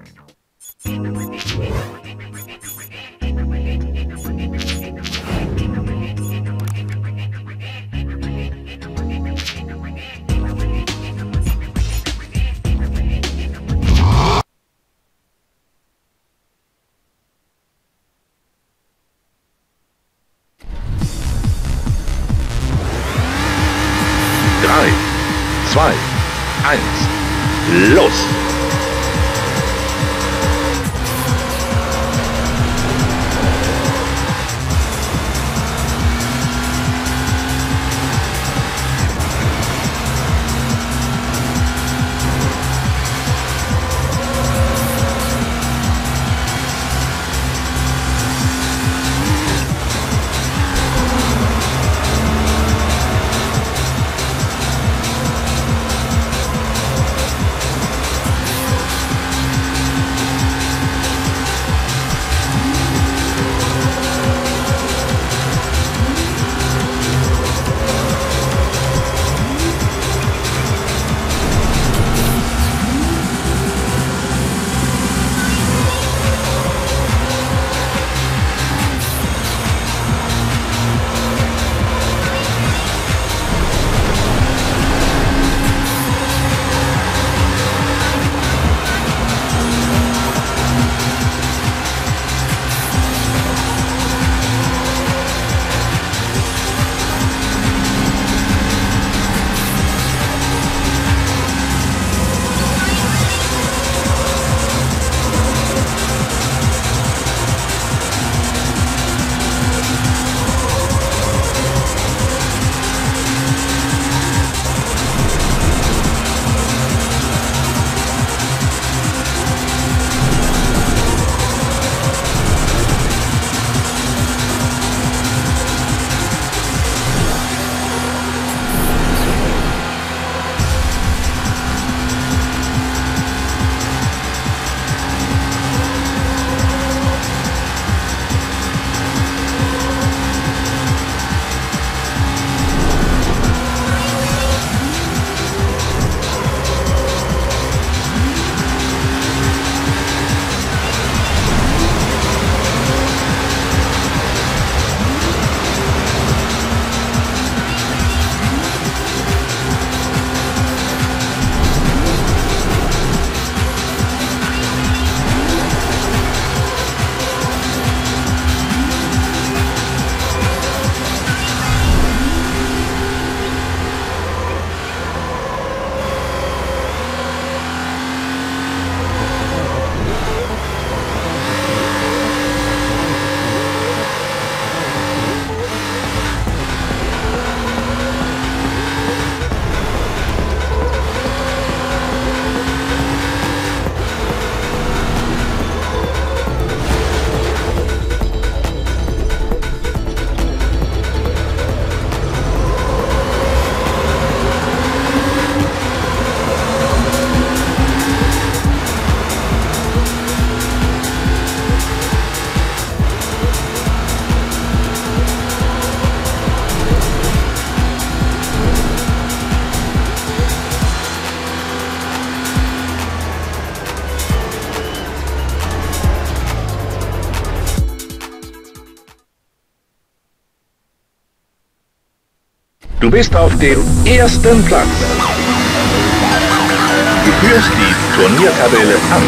3, 2, 1, los! Du bist auf dem ersten Platz. Du führst die Turniertabelle an.